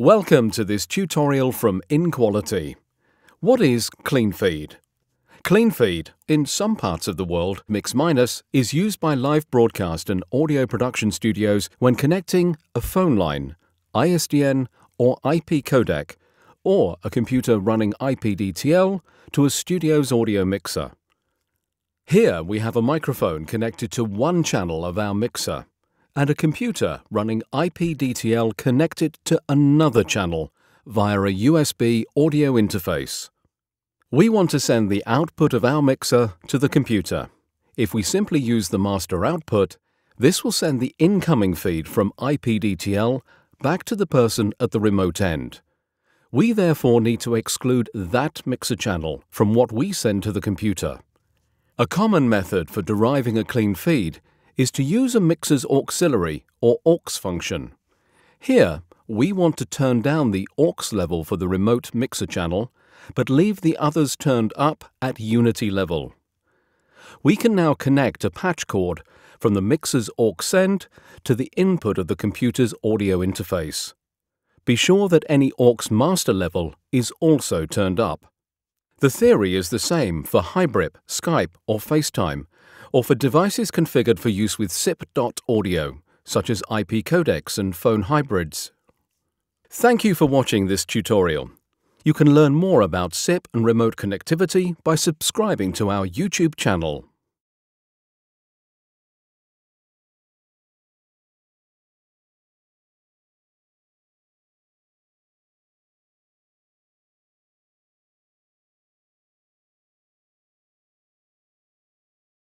Welcome to this tutorial from In:Quality. What is Cleanfeed? Cleanfeed, in some parts of the world, Mix-Minus, is used by live broadcast and audio production studios when connecting a phone line, ISDN or IP codec, or a computer running IPDTL to a studio's audio mixer. Here we have a microphone connected to one channel of our mixer, and a computer running IPDTL connected to another channel via a USB audio interface. We want to send the output of our mixer to the computer. If we simply use the master output, this will send the incoming feed from IPDTL back to the person at the remote end. We therefore need to exclude that mixer channel from what we send to the computer. A common method for deriving a clean feed is to use a mixer's auxiliary or AUX function. Here, we want to turn down the AUX level for the remote mixer channel, but leave the others turned up at unity level. We can now connect a patch cord from the mixer's AUX end to the input of the computer's audio interface. Be sure that any AUX master level is also turned up. The theory is the same for hybrIP, Skype, or FaceTime, or for devices configured for use with SIP.audio, such as IP codecs and phone hybrids. Thank you for watching this tutorial. You can learn more about SIP and remote connectivity by subscribing to our YouTube channel.